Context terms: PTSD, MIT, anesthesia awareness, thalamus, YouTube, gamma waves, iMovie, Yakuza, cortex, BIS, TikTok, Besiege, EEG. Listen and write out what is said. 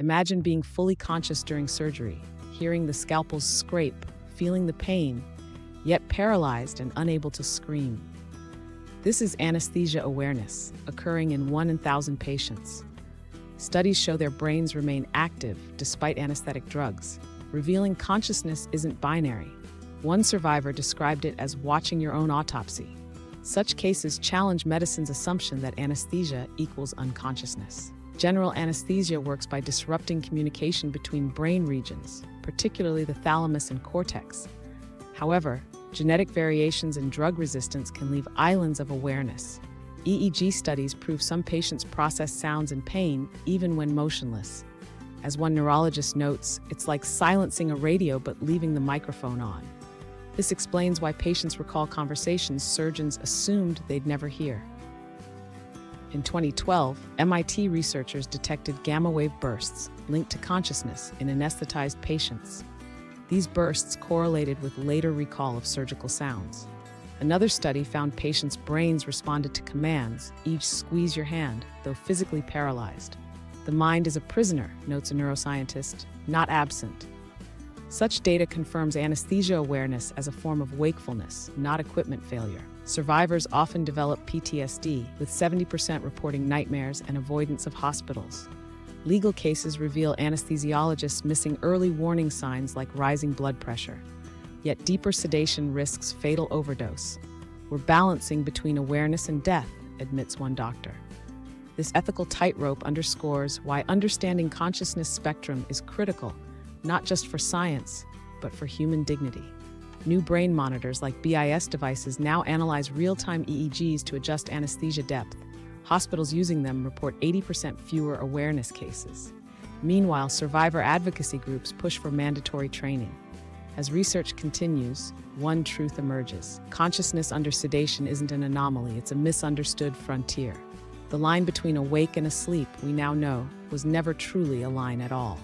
Imagine being fully conscious during surgery, hearing the scalpel scrape, feeling the pain, yet paralyzed and unable to scream. This is anesthesia awareness, occurring in 1 in 1,000 patients. Studies show their brains remain active despite anesthetic drugs, revealing consciousness isn't binary. One survivor described it as watching your own autopsy. Such cases challenge medicine's assumption that anesthesia equals unconsciousness. General anesthesia works by disrupting communication between brain regions, particularly the thalamus and cortex. However, genetic variations in drug resistance can leave islands of awareness. EEG studies prove some patients process sounds and pain even when motionless. As one neurologist notes, it's like silencing a radio but leaving the microphone on. This explains why patients recall conversations surgeons assumed they'd never hear. In 2012, MIT researchers detected gamma-wave bursts linked to consciousness in anesthetized patients. These bursts correlated with later recall of surgical sounds. Another study found patients' brains responded to commands, each squeeze your hand, though physically paralyzed. The mind is a prisoner, notes a neuroscientist, not absent. Such data confirms anesthesia awareness as a form of wakefulness, not equipment failure. Survivors often develop PTSD, with 70% reporting nightmares and avoidance of hospitals. Legal cases reveal anesthesiologists missing early warning signs like rising blood pressure. Yet deeper sedation risks fatal overdose. We're balancing between awareness and death, admits one doctor. This ethical tightrope underscores why understanding consciousness spectrum is critical, not just for science, but for human dignity. New brain monitors like BIS devices now analyze real-time EEGs to adjust anesthesia depth. Hospitals using them report 80% fewer awareness cases. Meanwhile, survivor advocacy groups push for mandatory training. As research continues, one truth emerges. Consciousness under sedation isn't an anomaly, it's a misunderstood frontier. The line between awake and asleep, we now know, was never truly a line at all.